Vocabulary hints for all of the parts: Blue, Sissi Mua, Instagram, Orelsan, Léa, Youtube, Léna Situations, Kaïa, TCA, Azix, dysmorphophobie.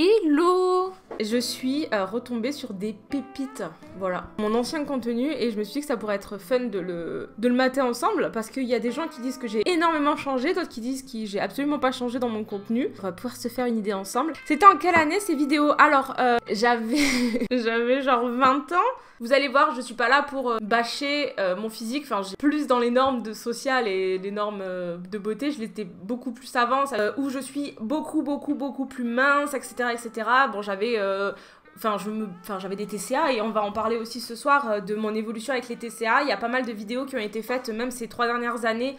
Hello! Je suis retombée sur des pépites, voilà. Mon ancien contenu, et je me suis dit que ça pourrait être fun de le mater ensemble, parce qu'il y a des gens qui disent que j'ai énormément changé, d'autres qui disent que j'ai absolument pas changé dans mon contenu. On va pouvoir se faire une idée ensemble. C'était en quelle année ces vidéos? Alors, j'avais genre 20 ans. Vous allez voir, je suis pas là pour bâcher mon physique, enfin j'ai plus dans les normes de social et les normes de beauté, je l'étais beaucoup plus avant, où je suis beaucoup plus mince, etc. etc. Bon, j'avais... j'avais des TCA et on va en parler aussi ce soir de mon évolution avec les TCA. Il y a pas mal de vidéos qui ont été faites même ces 3 dernières années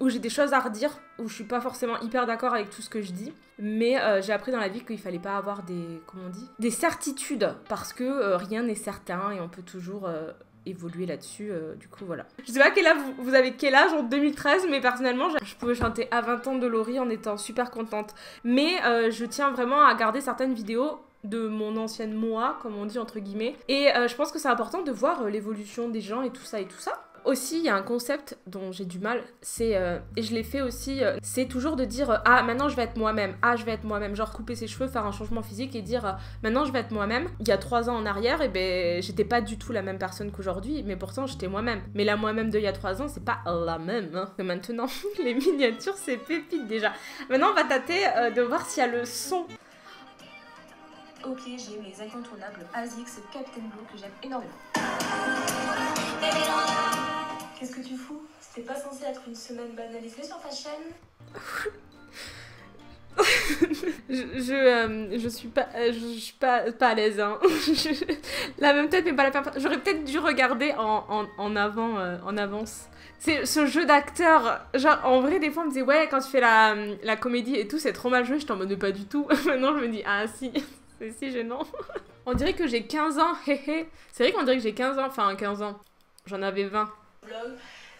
où j'ai des choses à redire, où je suis pas forcément hyper d'accord avec tout ce que je dis. Mais j'ai appris dans la vie qu'il fallait pas avoir des... comment on dit? Des certitudes, parce que rien n'est certain et on peut toujours... évoluer là-dessus, du coup voilà. Je sais pas quel âge vous avez quel âge en 2013, mais personnellement je pouvais chanter à 20 ans de Laurie en étant super contente. Mais je tiens vraiment à garder certaines vidéos de mon ancienne moi, comme on dit entre guillemets. Et je pense que c'est important de voir l'évolution des gens et tout ça et tout ça. Aussi, il y a un concept dont j'ai du mal, c'est, et je l'ai fait aussi, c'est toujours de dire ah maintenant je vais être moi-même, ah je vais être moi-même, genre couper ses cheveux, faire un changement physique et dire maintenant je vais être moi-même. Il y a 3 ans en arrière, et ben j'étais pas du tout la même personne qu'aujourd'hui, mais pourtant j'étais moi-même. Mais la moi-même de il y a 3 ans, c'est pas la même, hein. Maintenant, les miniatures, c'est pépite déjà. Maintenant, on va tâter de voir s'il y a le son. Ok, j'ai mes incontournables Azix, Captain Blue que j'aime énormément. Qu'est-ce que tu fous? C'était pas censé être une semaine banalisée sur ta chaîne. Je suis pas à l'aise, hein. La même tête mais pas la personne. J'aurais peut-être dû regarder en avance. C'est ce jeu d'acteur, genre en vrai des fois on me disait ouais quand tu fais la comédie et tout c'est trop mal joué, je t'en mode pas du tout. Maintenant je me dis ah si. C'est si gênant. On dirait que j'ai 15 ans, hé. C'est vrai qu'on dirait que j'ai 15 ans, enfin 15 ans. J'en avais 20.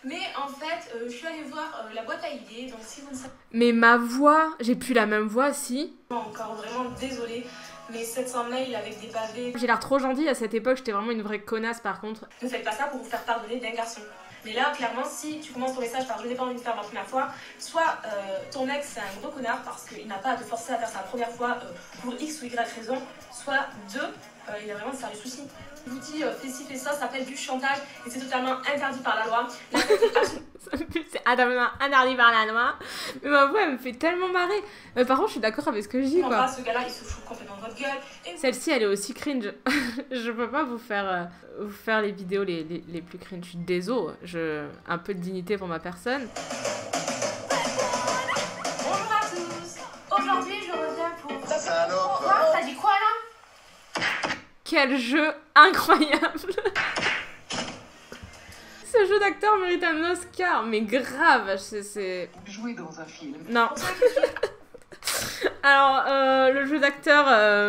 Mais en fait, je suis allée voir la boîte à idées, donc si vous ne savez... Mais ma voix, j'ai plus la même voix, si. Encore vraiment désolée, mais 700 mails avec des pavés... J'ai l'air trop gentille à cette époque, j'étais vraiment une vraie connasse par contre. Ne faites pas ça pour vous faire pardonner d'un garçon. Mais là, clairement, si tu commences ton message par « je n'ai pas envie de faire ma première fois », soit ton mec, c'est un gros connard parce qu'il n'a pas à te forcer à faire sa première fois pour X ou Y raison, soit 2, il a vraiment de sérieux soucis. Je vous dis « fais ci, fais ça », ça s'appelle du chantage et c'est totalement interdit par la loi. C'est interdit par la loi. Mais ma voix, elle me fait tellement marrer. Mais par contre, je suis d'accord avec ce que je dis, quoi. Ce gars-là, il se fout complètement de votre gueule. Et... celle-ci, elle est aussi cringe. Je peux pas vous faire les vidéos les plus cringe. Je suis désolée. Un peu de dignité pour ma personne. Bonjour à tous. Aujourd'hui, je reviens pour... Ça, alors, quoi, ça dit quoi, là? Quel jeu incroyable. Ce jeu d'acteur mérite un Oscar, mais grave, c'est... jouer dans un film. Non. Alors, le jeu d'acteur...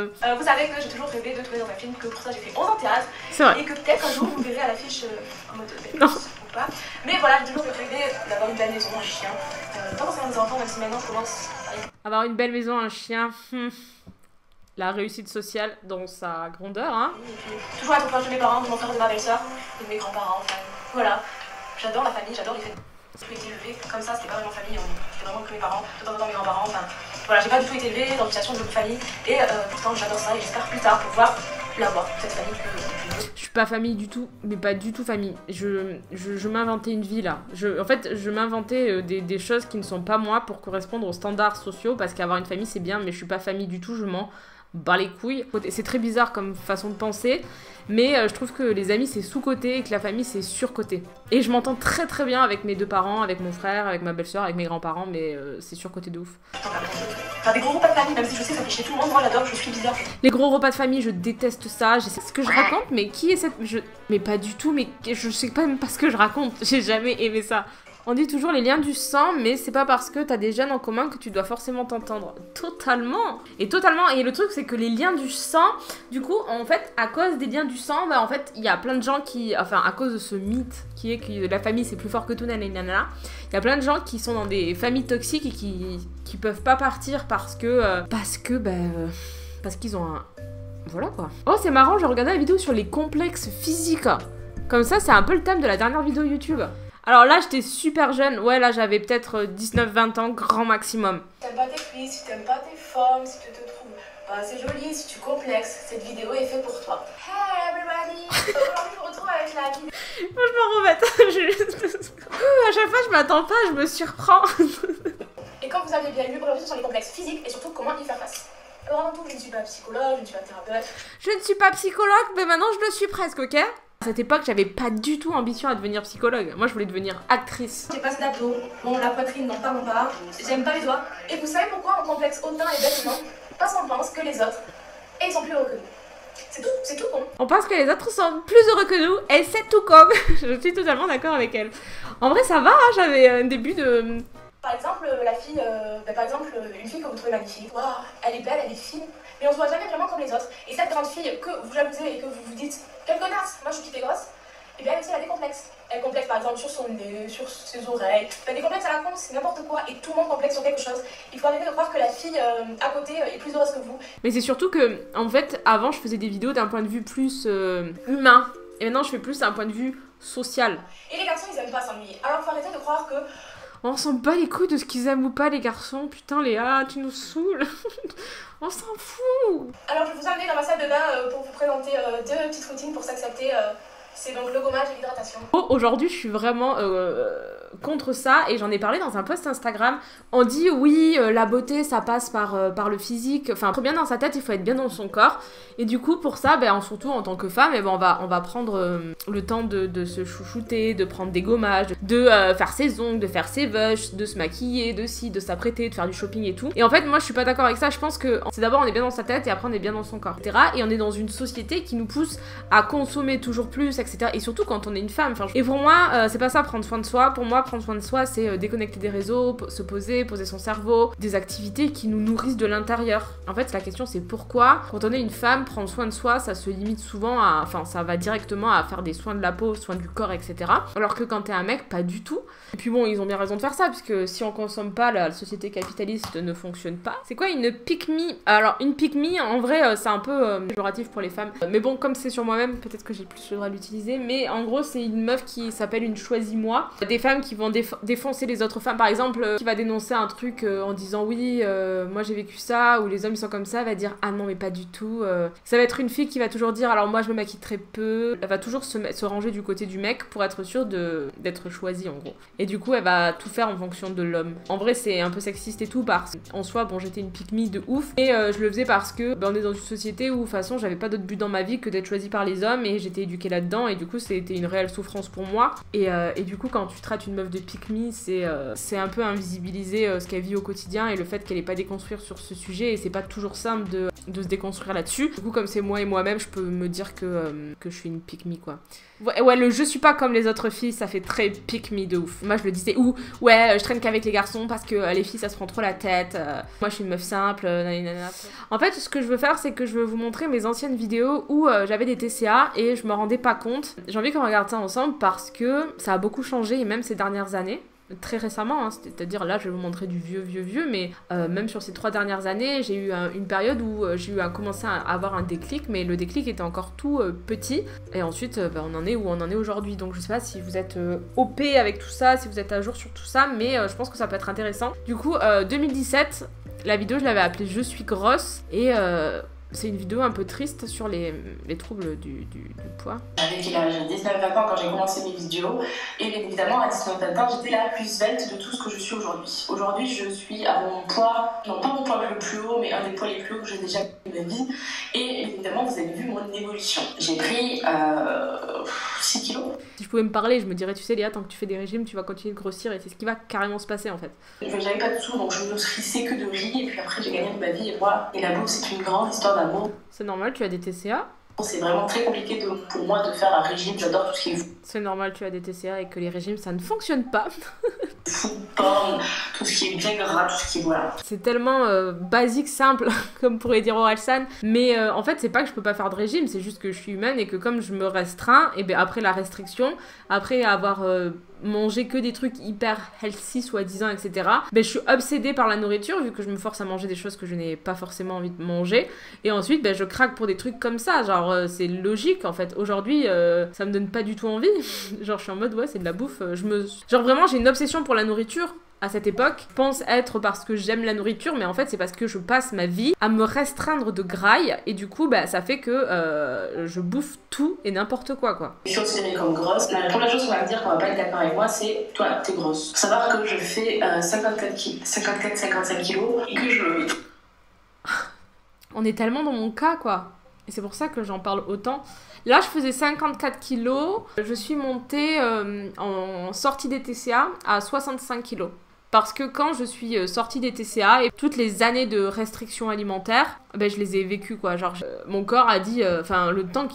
vous savez que j'ai toujours rêvé de jouer dans un film, que pour ça j'ai fait 11 ans de théâtre. C'est vrai. Et que peut-être un jour vous me verrez à l'affiche en mode... non. Ou pas. Mais voilà, j'ai toujours rêvé d'avoir une belle maison, un chien. Pas forcément des enfants, même si maintenant je commence... Avoir une belle maison, un chien... La réussite sociale dans sa grandeur, hein. Et puis, toujours à ton proche de mes parents, de mon frère, de ma belle-sœur, et de mes grands-parents, enfin... Voilà, j'adore la famille, j'adore les fêtes. J'ai été élevée comme ça, c'était pas vraiment famille, c'était vraiment que mes parents, de temps en temps mes grands-parents, enfin voilà, j'ai pas du tout été élevée dans une situation de famille et pourtant j'adore ça et j'espère plus tard pouvoir l'avoir, cette famille que je suis pas famille du tout, mais pas du tout famille. Je m'inventais une vie là. En fait, je m'inventais des choses qui ne sont pas moi pour correspondre aux standards sociaux parce qu'avoir une famille c'est bien, mais je suis pas famille du tout, je mens. Bah les couilles. C'est très bizarre comme façon de penser, mais je trouve que les amis c'est sous-coté et que la famille c'est sur-coté. Et je m'entends très très bien avec mes 2 parents, avec mon frère, avec ma belle-sœur, avec mes grands-parents, mais c'est sur-coté de ouf. Enfin, des gros repas de famille, même si je sais que ça fait chez tout le monde, moi j'adore, je suis bizarre. Les gros repas de famille, je déteste ça, je sais ce que je raconte, mais qui est cette... Mais pas du tout, mais je sais pas même pas ce que je raconte, j'ai jamais aimé ça. On dit toujours les liens du sang, mais c'est pas parce que t'as des gènes en commun que tu dois forcément t'entendre. Totalement. Et totalement. Et le truc, c'est que les liens du sang, du coup, en fait, à cause des liens du sang, bah en fait, il y a plein de gens qui... Enfin, à cause de ce mythe qui est que la famille, c'est plus fort que tout, nanana, il y a plein de gens qui sont dans des familles toxiques et qui peuvent pas partir parce que... parce qu'ils ont un... Voilà, quoi. Oh, c'est marrant, j'ai regardé la vidéo sur les complexes physiques. Comme ça, c'est un peu le thème de la dernière vidéo YouTube. Alors là, j'étais super jeune. Ouais, là, j'avais peut-être 19-20 ans, grand maximum. Si t'aimes pas tes cuisses, si t'aimes pas tes formes, si tu te trouves C'est joli si tu complexes. Cette vidéo est faite pour toi. Hey everybody! Aujourd'hui, je me retrouve avec la vidéo. Moi, je m'en remets. À chaque fois, je m'attends pas, je me surprends. Et comme vous avez bien lu, revenons sur les complexes physiques et surtout comment y faire face. Alors, avant tout, je ne suis pas psychologue, je ne suis pas thérapeute. Je ne suis pas psychologue, mais maintenant, je le suis presque, ok? À cette époque, j'avais pas du tout ambition à devenir psychologue. Moi, je voulais devenir actrice. J'ai pas ce d'abdos. Bon, la poitrine, n'en parlons pas. J'aime pas les doigts. Et vous savez pourquoi on complexe autant les vêtements? Parce qu'on pense que les autres, et ils sont plus heureux que nous. C'est tout con. On pense que les autres sont plus heureux que nous, et c'est tout con. Je suis totalement d'accord avec elle. En vrai, ça va, hein, j'avais un début de... Par exemple, la fille, une fille que vous trouvez magnifique. Waouh, elle est belle, elle est fine. Mais on se voit jamais vraiment comme les autres. Et cette grande fille que vous jalousez et que vous vous dites « Quelle connasse, moi je suis petite et grosse », et bien elle aussi elle a des complexes. Elle complexe par exemple sur son nez, sur ses oreilles. Elle a des complexes à la con, c'est n'importe quoi. Et tout le monde complexe sur quelque chose. Il faut arrêter de croire que la fille à côté est plus heureuse que vous. Mais c'est surtout que, en fait, avant je faisais des vidéos d'un point de vue plus humain. Et maintenant je fais plus d'un point de vue social. Et les garçons, ils aiment pas s'ennuyer. Alors faut arrêter de croire que... On s'en bat les couilles de ce qu'ils aiment ou pas, les garçons. Putain, Léa, tu nous saoules. On s'en fout. Alors, je vais vous amener dans ma salle de bain pour vous présenter deux petites routines pour s'accepter. C'est donc le gommage et l'hydratation. Aujourd'hui, je suis vraiment contre ça. Et j'en ai parlé dans un post Instagram. On dit, oui, la beauté, ça passe par le physique. Enfin, bien dans sa tête, il faut être bien dans son corps. Et du coup, pour ça, ben, surtout en tant que femme, eh ben, on va prendre le temps de se chouchouter, de prendre des gommages, de faire ses ongles, de faire ses veuches, de se maquiller, de s'apprêter, de faire du shopping et tout. Et en fait, moi, je suis pas d'accord avec ça. Je pense que c'est d'abord, on est bien dans sa tête et après, on est bien dans son corps, etc. Et on est dans une société qui nous pousse à consommer toujours plus, etc. Et surtout quand on est une femme. Enfin, et pour moi, c'est pas ça, prendre soin de soi. Pour moi, prendre soin de soi, c'est déconnecter des réseaux, se poser, poser son cerveau, des activités qui nous nourrissent de l'intérieur. En fait, la question, c'est pourquoi, quand on est une femme, prendre soin de soi, ça se limite souvent à... Enfin, ça va directement à faire des soins de la peau, soins du corps, etc. Alors que quand t'es un mec, pas du tout. Et puis bon, ils ont bien raison de faire ça, puisque si on consomme pas, la société capitaliste ne fonctionne pas. C'est quoi une pick-me? Alors, une pick-me, en vrai, c'est un peu péjoratif pour les femmes. Mais bon, comme c'est sur moi-même, peut-être que j'ai plus le droit de l'utiliser. Mais en gros, c'est une meuf qui s'appelle une choisis-moi. Des femmes qui vont défoncer les autres femmes, par exemple, qui va dénoncer un truc en disant oui, moi j'ai vécu ça, ou les hommes ils sont comme ça, va dire ah non, mais pas du tout. Ça va être une fille qui va toujours dire alors moi je me maquille très peu. Elle va toujours se ranger du côté du mec pour être sûre d'être choisie en gros. Et du coup, elle va tout faire en fonction de l'homme. En vrai, c'est un peu sexiste et tout, parce qu'en soi, bon, j'étais une pick-me de ouf, et je le faisais parce que ben, on est dans une société où de toute façon, j'avais pas d'autre but dans ma vie que d'être choisie par les hommes et j'étais éduquée là-dedans. Et du coup, c'était une réelle souffrance pour moi. Et du coup, quand tu traites une meuf de pick-me, c'est un peu invisibiliser ce qu'elle vit au quotidien et le fait qu'elle n'est pas déconstruite sur ce sujet. Et c'est pas toujours simple de se déconstruire là-dessus. Du coup, comme c'est moi et moi-même, je peux me dire que je suis une pick-me, quoi. Ouais, le je suis pas comme les autres filles, ça fait très pick-me de ouf. Moi, je le disais, ou ouais, je traîne qu'avec les garçons parce que les filles, ça se prend trop la tête. Moi, je suis une meuf simple. Nanana. En fait, ce que je veux faire, c'est que je veux vous montrer mes anciennes vidéos où j'avais des TCA et je me rendais pas compte. J'ai envie qu'on regarde ça ensemble parce que ça a beaucoup changé, et même ces dernières années, très récemment, hein, c'est-à-dire là je vais vous montrer du vieux, mais même sur ces 3 dernières années, j'ai eu une période où j'ai commencé à avoir un déclic, mais le déclic était encore tout petit, et ensuite on en est où on en est aujourd'hui, donc je sais pas si vous êtes OP avec tout ça, si vous êtes à jour sur tout ça, mais je pense que ça peut être intéressant. Du coup, 2017, la vidéo je l'avais appelée « Je suis grosse » et... c'est une vidéo un peu triste sur les troubles du poids. J'avais 19-20 ans quand j'ai commencé mes vidéos. Et bien évidemment, à 19-20 ans, j'étais la plus svelte de tout ce que je suis aujourd'hui. Aujourd'hui, je suis à mon poids, non pas mon poids le plus haut, mais un des poids les plus hauts que j'ai déjà eu de ma vie. Et évidemment, vous avez vu mon évolution. J'ai pris 6 kilos. Si je pouvais me parler, je me dirais, tu sais Léa, tant que tu fais des régimes, tu vas continuer de grossir. Et c'est ce qui va carrément se passer en fait. J'avais pas de sous, donc je ne nourrissais que de riz. Et puis après, j'ai gagné de ma vie. Et voilà. Et la bourse, c'est une grande histoire. C'est normal, tu as des TCA. C'est vraiment très compliqué pour moi de faire un régime, j'adore tout ce qui est... C'est normal, tu as des TCA et que les régimes, ça ne fonctionne pas. Football, tout ce qui est bien gras, tout ce qui est... Voilà. C'est tellement basique, simple, comme pourrait dire Orelsan. Mais en fait, c'est pas que je peux pas faire de régime, c'est juste que je suis humaine et que comme je me restreins, et bien après la restriction, après avoir... manger que des trucs hyper healthy soi-disant, etc. Ben, je suis obsédée par la nourriture vu que je me force à manger des choses que je n'ai pas forcément envie de manger, et ensuite ben, je craque pour des trucs comme ça, genre c'est logique en fait. Aujourd'hui ça me donne pas du tout envie, genre je suis en mode ouais c'est de la bouffe, genre vraiment j'ai une obsession pour la nourriture à cette époque pense être parce que j'aime la nourriture, mais en fait c'est parce que je passe ma vie à me restreindre de graille et du coup bah ça fait que je bouffe tout et n'importe quoi quoi. Je suis considérée comme grosse. La première chose qu'on va me dire qu'on va pas être d'accord avec moi c'est toi t'es grosse. Faut savoir que je fais 54-55 kilos et que je... On est tellement dans mon cas quoi. Et c'est pour ça que j'en parle autant. Là, je faisais 54 kilos. Je suis montée en sortie des TCA à 65 kilos. Parce que quand je suis sortie des TCA et toutes les années de restrictions alimentaires, ben, je les ai vécues quoi. Genre, mon corps a dit, enfin, le temps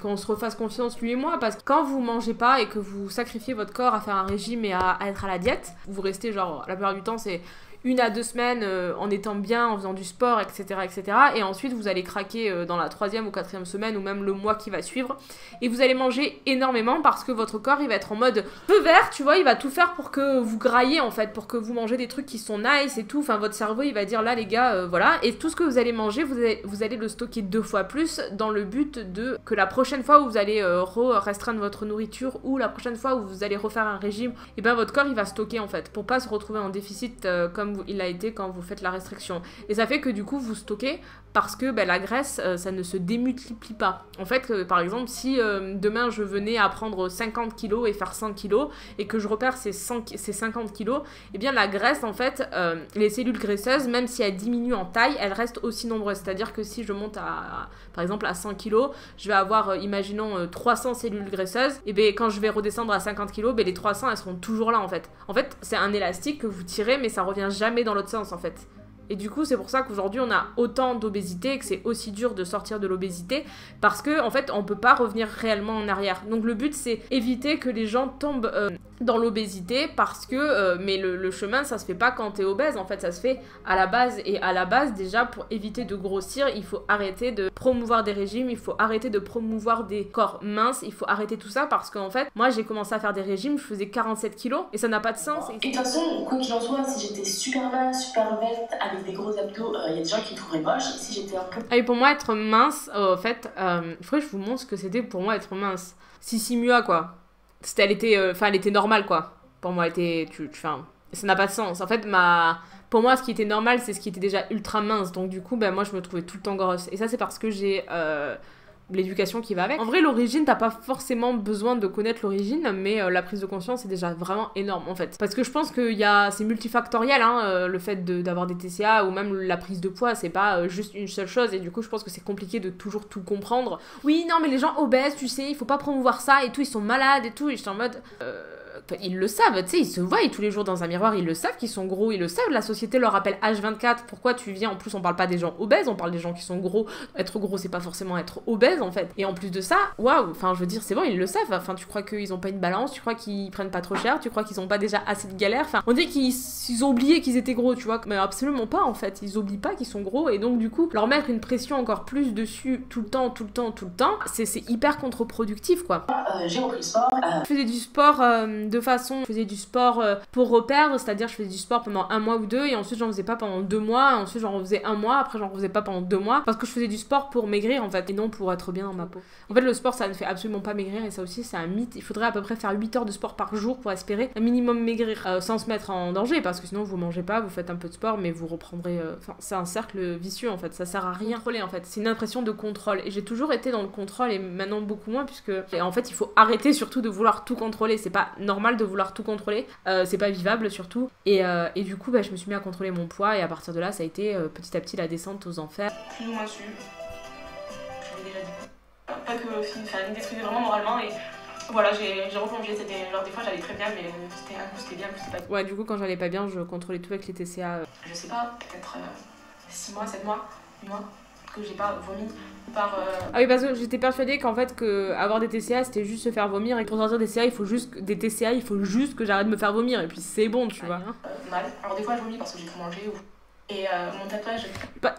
qu'on se refasse confiance, lui et moi, parce que quand vous mangez pas et que vous sacrifiez votre corps à faire un régime et à être à la diète, vous restez genre, la plupart du temps, c'est... 1 à 2 semaines en étant bien, en faisant du sport, etc. etc. et ensuite vous allez craquer dans la 3e ou 4e semaine ou même le mois qui va suivre et vous allez manger énormément parce que votre corps il va être en mode feu vert, tu vois, il va tout faire pour que vous graillez en fait, pour que vous mangez des trucs qui sont nice et tout, enfin votre cerveau il va dire là les gars voilà, et tout ce que vous allez manger vous allez le stocker 2 fois plus dans le but de que la prochaine fois où vous allez restreindre votre nourriture ou la prochaine fois où vous allez refaire un régime, et ben votre corps il va stocker en fait pour pas se retrouver en déficit comme il a été quand vous faites la restriction. Et ça fait que du coup vous stockez parce que bah, la graisse ça ne se démultiplie pas. En fait par exemple si demain je venais à prendre 50 kilos et faire 100 kilos et que je repère ces 50 kilos, et eh bien la graisse en fait, les cellules graisseuses même si elles diminuent en taille, elles restent aussi nombreuses. C'est-à-dire que si je monte à par exemple à 100 kilos, je vais avoir imaginons 300 cellules graisseuses, et bien quand je vais redescendre à 50 kilos, ben, les 300 elles seront toujours là en fait. En fait c'est un élastique que vous tirez mais ça revient jamais dans l'autre sens en fait. Et du coup c'est pour ça qu'aujourd'hui on a autant d'obésité et que c'est aussi dur de sortir de l'obésité parce que en fait on peut pas revenir réellement en arrière. Donc le but c'est éviter que les gens tombent dans l'obésité parce que mais le chemin ça se fait pas quand t'es obèse en fait, ça se fait à la base, et à la base déjà pour éviter de grossir il faut arrêter de promouvoir des régimes, il faut arrêter de promouvoir des corps minces, il faut arrêter tout ça parce qu'en fait moi j'ai commencé à faire des régimes, je faisais 47 kilos et ça n'a pas de sens. Et de toute façon quoi qu'il en soit si j'étais super mince, super verte avec des gros abdos, il y a des gens qui me trouveraient moche. Si j'étais un peu... Ah et pour moi être mince, en fait, il faudrait que je vous montre ce que c'était pour moi être mince. Sissi Mua quoi. C'était, elle était, enfin elle était normale quoi. Pour moi elle était, ça n'a pas de sens. En fait pour moi ce qui était normal c'est ce qui était déjà ultra mince. Donc du coup ben moi je me trouvais tout le temps grosse. Et ça c'est parce que j'ai l'éducation qui va avec. En vrai l'origine, t'as pas forcément besoin de connaître l'origine, mais la prise de conscience est déjà vraiment énorme en fait. Parce que je pense que c'est multifactoriel hein, le fait d'avoir des TCA ou même la prise de poids, c'est pas juste une seule chose et du coup je pense que c'est compliqué de toujours tout comprendre. Oui non mais les gens obèses tu sais, il faut pas promouvoir ça et tout, ils sont malades et tout, et j'étais en mode... Ils le savent, tu sais, ils se voient tous les jours dans un miroir, ils le savent qu'ils sont gros, ils le savent, la société leur rappelle H24, pourquoi tu viens, en plus on parle pas des gens obèses, on parle des gens qui sont gros, être gros c'est pas forcément être obèse en fait, et en plus de ça, waouh, enfin je veux dire c'est bon, ils le savent, enfin tu crois qu'ils ont pas une balance, tu crois qu'ils prennent pas trop cher, tu crois qu'ils ont pas déjà assez de galères, enfin on dit qu'ils ont oublié qu'ils étaient gros, tu vois, mais absolument pas en fait, ils oublient pas qu'ils sont gros, et donc du coup, leur mettre une pression encore plus dessus tout le temps, c'est hyper contre-productif quoi. J'ai repris le sport. Je faisais du sport de façon, je faisais du sport pour reperdre, c'est-à-dire je faisais du sport pendant 1 mois ou 2 et ensuite j'en faisais pas pendant 2 mois, ensuite j'en refaisais 1 mois, après j'en refaisais pas pendant 2 mois parce que je faisais du sport pour maigrir en fait et non pour être bien dans ma peau. En fait le sport ça ne fait absolument pas maigrir et ça aussi c'est un mythe, il faudrait à peu près faire 8 heures de sport par jour pour espérer un minimum maigrir sans se mettre en danger parce que sinon vous mangez pas, vous faites un peu de sport mais vous reprendrez, enfin c'est un cercle vicieux en fait, ça sert à rien de contrôler en fait, c'est une impression de contrôle et j'ai toujours été dans le contrôle et maintenant beaucoup moins puisque en fait il faut arrêter surtout de vouloir tout contrôler, c'est pas normal de vouloir tout contrôler, c'est pas vivable surtout et du coup bah, je me suis mis à contrôler mon poids et à partir de là ça a été petit à petit la descente aux enfers. Plus ou moins su, je l'ai déjà dit, pas que ça me détruisait vraiment moralement et voilà j'ai replongé, alors des fois j'allais très bien mais c'était bien, c'était pas... Ouais du coup quand j'allais pas bien je contrôlais tout avec les TCA. Je sais pas, peut-être 6 mois, 7 mois, 8 mois que j'ai pas vomi par... Ah oui parce que j'étais persuadée qu'en fait que avoir des TCA c'était juste se faire vomir et pour sortir des TCA il faut juste que j'arrête de me faire vomir et puis c'est bon tu vois. Mal. Alors des fois je vomis parce que j'ai trop mangé ou... et mon tatouage...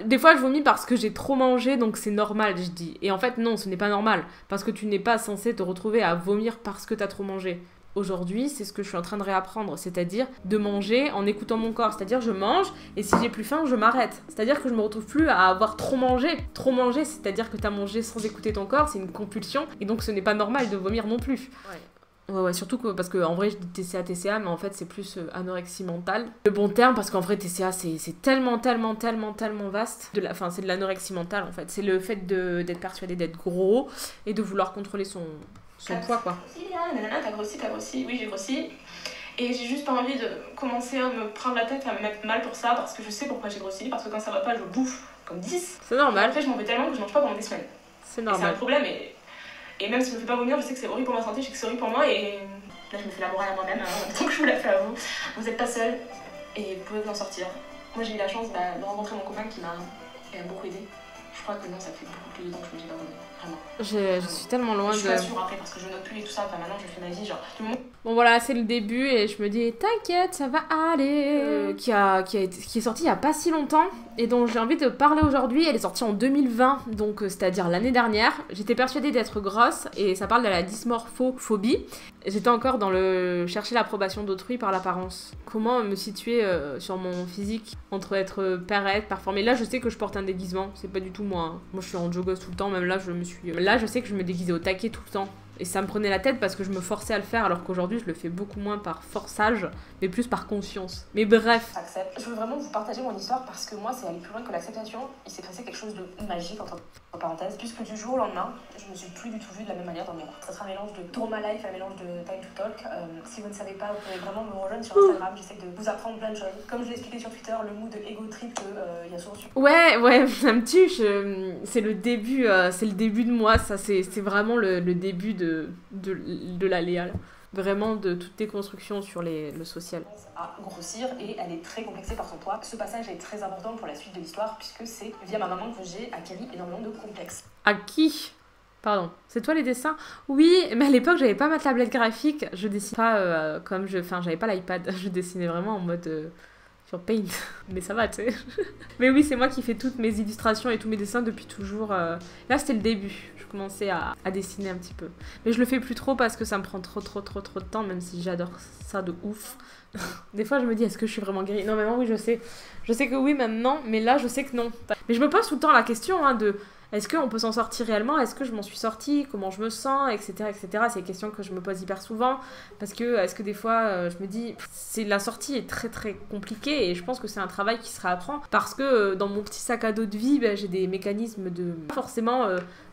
Des fois je vomis parce que j'ai trop mangé donc c'est normal je dis. Et en fait non ce n'est pas normal parce que tu n'es pas censé te retrouver à vomir parce que t'as trop mangé. Aujourd'hui, c'est ce que je suis en train de réapprendre, c'est-à-dire de manger en écoutant mon corps, c'est-à-dire je mange et si j'ai plus faim, je m'arrête. C'est-à-dire que je me retrouve plus à avoir trop mangé, c'est-à-dire que t'as mangé sans écouter ton corps, c'est une compulsion et donc ce n'est pas normal de vomir non plus. Ouais. Ouais, surtout que, parce qu'en vrai je dis TCA, mais en fait c'est plus anorexie mentale. Le bon terme, parce qu'en vrai TCA c'est tellement vaste. Enfin c'est de l'anorexie mentale en fait. C'est le fait d'être persuadé d'être gros et de vouloir contrôler son poids quoi. T'as grossi, oui j'ai grossi. Et j'ai juste pas envie de commencer à me prendre la tête, à me mettre mal pour ça, parce que je sais pourquoi j'ai grossi, parce que quand ça va pas je bouffe comme 10. C'est normal. Et après je m'en vais tellement que je mange pas pendant des semaines. C'est normal. C'est un problème et même si je me fais pas vomir, je sais que c'est horrible pour ma santé, je sais que c'est horrible pour moi et là je me fais la morale à moi-même, hein, donc je vous la fais à vous. Vous êtes pas seul et vous pouvez vous en sortir. Moi j'ai eu la chance de rencontrer mon copain qui m'a beaucoup aidé. Je crois que non, ça fait beaucoup plus de temps que je me dis pas vomir, vraiment. Je suis tellement loin de... Je suis sûre après parce que je note plus et tout ça, enfin maintenant je fais ma vie genre... Bon voilà, c'est le début et je me dis t'inquiète, ça va aller, qui est sorti il y a pas si longtemps et dont j'ai envie de parler aujourd'hui. Elle est sortie en 2020, donc c'est-à-dire l'année dernière. J'étais persuadée d'être grosse et ça parle de la dysmorphophobie. J'étais encore dans le chercher l'approbation d'autrui par l'apparence. Comment me situer sur mon physique entre être paraître, performer. Là je sais que je porte un déguisement, c'est pas du tout moi. Hein. Moi je suis en joggos tout le temps, même là je me suis. Là je sais que je me déguisais au taquet tout le temps. Et ça me prenait la tête parce que je me forçais à le faire alors qu'aujourd'hui je le fais beaucoup moins par forçage mais plus par conscience. Mais bref. Je veux vraiment vous partager mon histoire parce que moi c'est aller plus loin que l'acceptation. Il s'est passé quelque chose de magique entre parenthèses. Puisque du jour au lendemain, je me suis plus du tout vue de la même manière dans le miroir. Ça sera un mélange de Trauma Life, un mélange de Time to Talk. Si vous ne savez pas, vous pouvez vraiment me rejoindre sur Instagram. J'essaie de vous apprendre plein de choses. Comme je l'ai expliqué sur Twitter, le mood de ego trip qu'il y a souvent sur... Ouais, ça me tue. C'est le début de moi. Ça c'est vraiment le début de la Léa, vraiment de toutes tes constructions sur le social. À grossir et elle est très complexée par son poids. Ce passage est très important pour la suite de l'histoire puisque c'est via ma maman que j'ai acquis énormément de complexes. Acquis ? Pardon, c'est toi les dessins? Oui, mais à l'époque j'avais pas ma tablette graphique, je dessinais pas comme je... Enfin j'avais pas l'iPad, je dessinais vraiment en mode... sur Paint, mais ça va tu sais. Mais oui c'est moi qui fais toutes mes illustrations et tous mes dessins depuis toujours. Là c'était le début, je commençais à dessiner un petit peu. Mais je le fais plus trop parce que ça me prend trop de temps, même si j'adore ça de ouf. Des fois je me dis est-ce que je suis vraiment guérie? Non maintenant oui je sais. Je sais que oui maintenant, mais là je sais que non. Mais je me pose tout le temps la question hein, de est-ce qu'on peut s'en sortir réellement? Est-ce que je m'en suis sortie? Comment je me sens? Etc. etc. C'est une question que je me pose hyper souvent. Parce que, est-ce que des fois, je me dis... La sortie est très compliquée et je pense que c'est un travail qui se réapprend. Parce que dans mon petit sac à dos de vie, bah, j'ai des mécanismes de... Pas forcément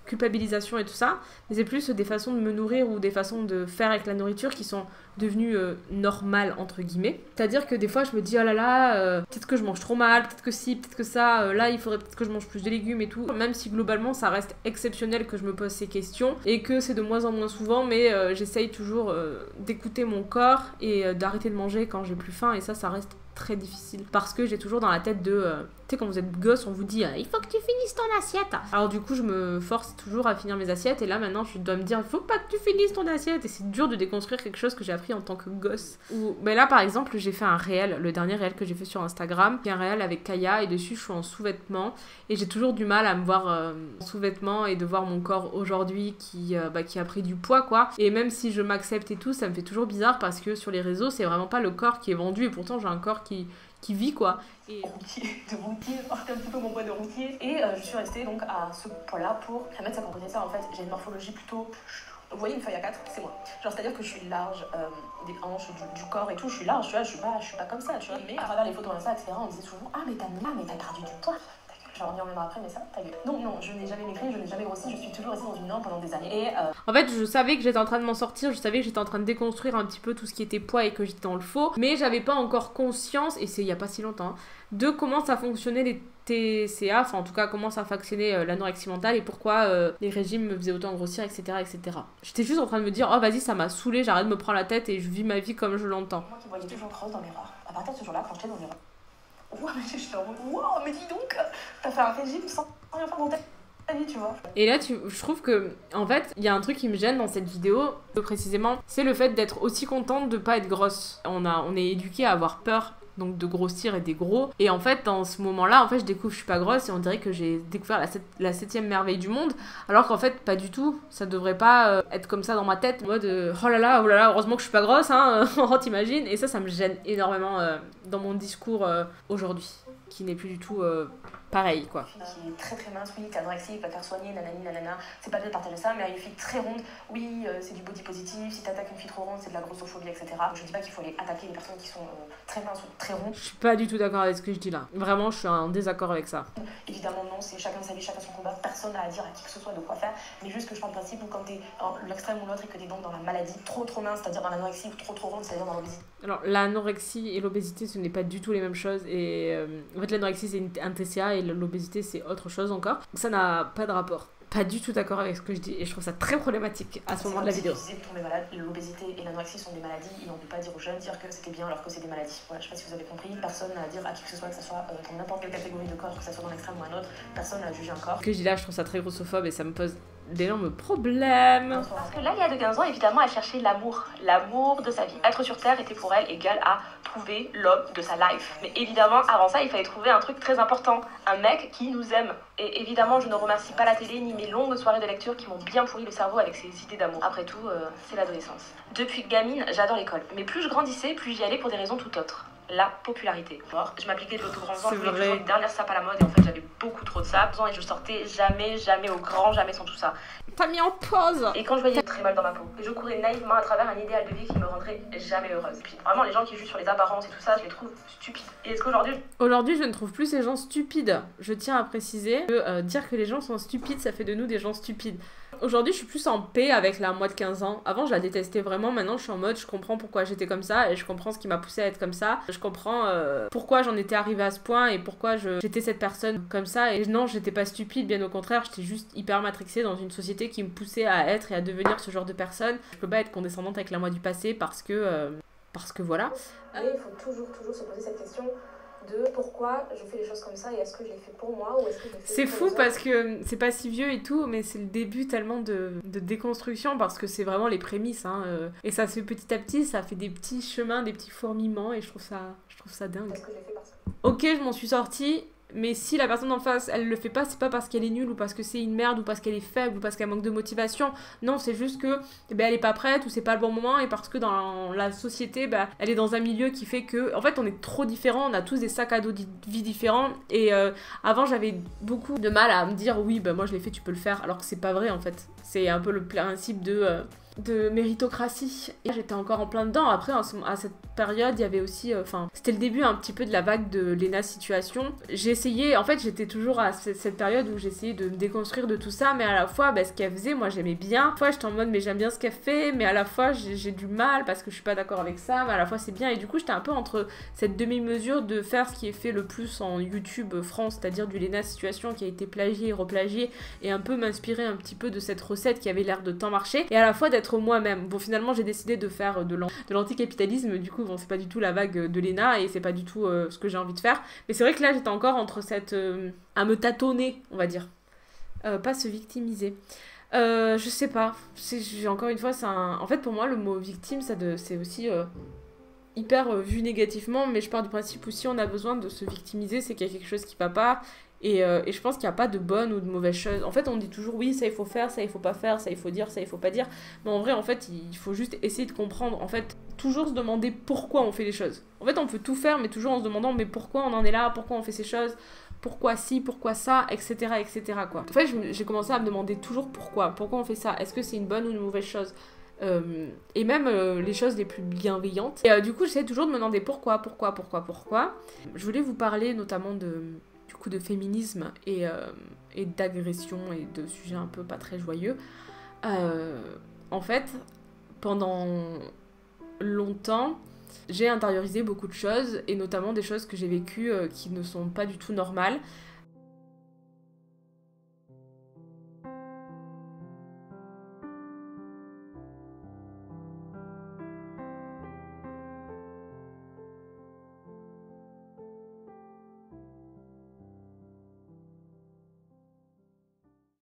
culpabilisation et tout ça. Mais c'est plus des façons de me nourrir ou des façons de faire avec la nourriture qui sont devenues normales, entre guillemets. C'est-à-dire que des fois, je me dis, oh là là, peut-être que je mange trop mal, peut-être que si, peut-être que ça. Là, il faudrait peut-être que je mange plus de légumes et tout. Même si globalement, ça reste exceptionnel que je me pose ces questions et que c'est de moins en moins souvent, mais j'essaye toujours d'écouter mon corps et d'arrêter de manger quand j'ai plus faim, et ça reste très difficile parce que j'ai toujours dans la tête de tu sais quand vous êtes gosse on vous dit il faut que tu finisses ton assiette, alors du coup je me force toujours à finir mes assiettes et là maintenant je dois me dire il faut pas que tu finisses ton assiette et c'est dur de déconstruire quelque chose que j'ai appris en tant que gosse. Ou mais là par exemple j'ai fait un réel, le dernier réel que j'ai fait sur Instagram, qui est un réel avec Kaïa et dessus je suis en sous-vêtements et j'ai toujours du mal à me voir en sous-vêtements et de voir mon corps aujourd'hui qui a pris du poids quoi, et même si je m'accepte et tout ça me fait toujours bizarre parce que sur les réseaux c'est vraiment pas le corps qui est vendu et pourtant j'ai un corps qui vit quoi. Et de routier, porter un petit peu mon poids de routier. Et je suis restée donc à ce poids-là pour la mettre, ça comprenait ça en fait. J'ai une morphologie plutôt... Vous voyez une feuille A4, c'est moi. Genre c'est-à-dire que je suis large, des hanches, du corps et tout, je suis large, tu vois, je suis pas comme ça, tu vois. Mais à travers les photos Insta, etc., on disait toujours, ah mais t'as perdu du poids. Je vais en revenir même après, mais ça, ta gueule. Donc non, je n'ai jamais maigri, je n'ai jamais grossi, je suis toujours restée dans une norme pendant des années. Et en fait, je savais que j'étais en train de m'en sortir, je savais que j'étais en train de déconstruire un petit peu tout ce qui était poids et que j'étais dans le faux, mais j'avais pas encore conscience, et c'est il y a pas si longtemps, hein, de comment ça fonctionnait les TCA, enfin en tout cas comment ça fonctionnait l'anorexie mentale et pourquoi les régimes me faisaient autant grossir, etc. J'étais juste en train de me dire, oh vas-y, ça m'a saoulée, j'arrête de me prendre la tête et je vis ma vie comme je l'entends. Moi qui voyais toujours grosse dans le miroir, à partir de ce jour-là, quand j'étais dans le miroir. Wow, mais je te rends... wow, mais dis donc, t'as fait un régime sans rien faire dans ta vie, tu vois. Et là, je trouve que, en fait, il y a un truc qui me gêne dans cette vidéo, précisément, c'est le fait d'être aussi contente de pas être grosse. On est éduqué à avoir peur, donc de grossir et des gros. Et en fait, dans ce moment-là, en fait, je découvre que je suis pas grosse et on dirait que j'ai découvert la 7e merveille du monde, alors qu'en fait, pas du tout. Ça devrait pas être comme ça dans ma tête, en mode oh là là, heureusement que je suis pas grosse, hein, t'imagines. Et ça me gêne énormément dans mon discours aujourd'hui, qui n'est plus du tout pareil, quoi. Une fille qui est très très mince, oui, t'es anorexique, va te faire soigner, nanani, nanana, c'est pas bien de partir de ça, mais une fille très ronde, oui, c'est du body positif, si t'attaques une fille trop ronde, c'est de la grossophobie, etc. Je dis pas qu'il faut aller attaquer les personnes qui sont très minces ou très rondes. Je suis pas du tout d'accord avec ce que je dis là. Vraiment, je suis en désaccord avec ça. Évidemment, non, c'est chacun sa vie, chacun son combat, personne n'a à dire à qui que ce soit de quoi faire, mais juste que je parle de principe où quand t'es l'extrême ou l'autre et que t'es donc dans la maladie trop mince, c'est-à-dire dans l'anorexie, ou trop ronde, c'est-à-dire dans l'obésité. Alors, l'anorexie et l'obésité, ce n'est pas du tout les mêmes choses, et en fait, l'anorexie, c'est un TCA, et l'obésité, c'est autre chose encore. Ça n'a pas de rapport. Pas du tout d'accord avec ce que je dis, et je trouve ça très problématique à ce moment de la vidéo. Si vous tombez malade, l'obésité et l'anorexie sont des maladies, et on ne peut pas dire aux jeunes dire que c'était bien alors que c'est des maladies. Voilà, je sais pas si vous avez compris, personne n'a à dire à qui que ce soit, que ce soit dans n'importe quelle catégorie de corps, que ce soit dans l'extrême ou un autre, personne n'a à juger un corps. Ce que je dis là, je trouve ça très grossophobe, et ça me pose d'énormes problèmes. Parce que là, il y a de 15 ans, évidemment, elle cherchait l'amour. L'amour de sa vie. Être sur Terre était pour elle égal à trouver l'homme de sa life. Mais évidemment, avant ça, il fallait trouver un truc très important. Un mec qui nous aime. Et évidemment, je ne remercie pas la télé ni mes longues soirées de lecture qui m'ont bien pourri le cerveau avec ces idées d'amour. Après tout, c'est l'adolescence. Depuis gamine, j'adore l'école. Mais plus je grandissais, plus j'y allais pour des raisons tout autres. La popularité. Je m'appliquais de l'autobronzant, je voulais toujours une dernière sape à la mode et en fait j'avais beaucoup trop de sapes et je sortais jamais au grand, jamais sans tout ça. T'as mis en pause. Et quand je voyais très mal dans ma peau, je courais naïvement à travers un idéal de vie qui me rendrait jamais heureuse. Puis vraiment les gens qui jugent sur les apparences et tout ça, je les trouve stupides. Et est-ce qu'aujourd'hui... Aujourd'hui je ne trouve plus ces gens stupides. Je tiens à préciser que dire que les gens sont stupides, ça fait de nous des gens stupides. Aujourd'hui, je suis plus en paix avec la moi de 15 ans. Avant, je la détestais vraiment. Maintenant, je suis en mode, je comprends pourquoi j'étais comme ça et je comprends ce qui m'a poussée à être comme ça. Je comprends pourquoi j'en étais arrivée à ce point et pourquoi j'étais cette personne comme ça. Et non, j'étais pas stupide, bien au contraire. J'étais juste hyper matrixée dans une société qui me poussait à être et à devenir ce genre de personne. Je peux pas être condescendante avec la moi du passé parce que voilà. Et il faut toujours se poser cette question de pourquoi je fais les choses comme ça et est-ce que je les fais pour moi ou est-ce que je les fais pour les autres. C'est fou parce que c'est pas si vieux et tout, mais c'est le début tellement de déconstruction parce que c'est vraiment les prémices. Hein, et ça se fait petit à petit, ça fait des petits chemins, des petits fourmillements et je trouve ça dingue. Parce que je les fais parce que... Ok, je m'en suis sortie, mais si la personne en face, elle le fait pas, c'est pas parce qu'elle est nulle ou parce que c'est une merde ou parce qu'elle est faible ou parce qu'elle manque de motivation. Non, c'est juste que elle est pas prête ou c'est pas le bon moment et parce que dans la société, elle est dans un milieu qui fait que... En fait, on est trop différents, on a tous des sacs à dos de vie différents et avant, j'avais beaucoup de mal à me dire oui, moi je l'ai fait, tu peux le faire, alors que c'est pas vrai en fait. C'est un peu le principe de méritocratie. J'étais encore en plein dedans. Après, à cette période, il y avait aussi... c'était le début un petit peu de la vague de Léna Situations. J'ai essayé... En fait, j'étais toujours à cette période où j'essayais de me déconstruire de tout ça, mais à la fois, ce qu'elle faisait, moi, j'aimais bien. Des fois, j'étais en mode, mais j'aime bien ce qu'elle fait, mais à la fois, j'ai du mal parce que je suis pas d'accord avec ça, mais à la fois, c'est bien. Et du coup, j'étais un peu entre cette demi-mesure de faire ce qui est fait le plus en YouTube France, c'est-à-dire du Léna Situations qui a été plagié, replagié, et un peu m'inspirer un petit peu de cette recette qui avait l'air de tant marcher, et à la fois d'être moi-même. Bon, finalement, j'ai décidé de faire de l'anticapitalisme, du coup, c'est pas du tout la vague de Léna et c'est pas du tout ce que j'ai envie de faire. Mais c'est vrai que là, j'étais encore entre cette... à me tâtonner, on va dire. Pas se victimiser. Je sais pas. Encore une fois, c'est un... En fait, pour moi, le mot victime, c'est aussi... hyper vu négativement, mais je pars du principe où si on a besoin de se victimiser, c'est qu'il y a quelque chose qui va pas, et je pense qu'il n'y a pas de bonne ou de mauvaise chose. En fait, on dit toujours, oui, ça il faut faire, ça il faut pas faire, ça il faut dire, ça il faut pas dire, mais en vrai, en fait, il faut juste essayer de comprendre, en fait, toujours se demander pourquoi on fait les choses. En fait, on peut tout faire, mais toujours en se demandant, mais pourquoi on en est là, pourquoi on fait ces choses, pourquoi ci, pourquoi ça, etc., etc., quoi. En fait, j'ai commencé à me demander toujours pourquoi on fait ça, est-ce que c'est une bonne ou une mauvaise chose? Et même les choses les plus bienveillantes. Et du coup, j'essaie toujours de me demander pourquoi. Je voulais vous parler notamment de féminisme et d'agression et de sujets un peu pas très joyeux. En fait, pendant longtemps, j'ai intériorisé beaucoup de choses et notamment des choses que j'ai vécues qui ne sont pas du tout normales.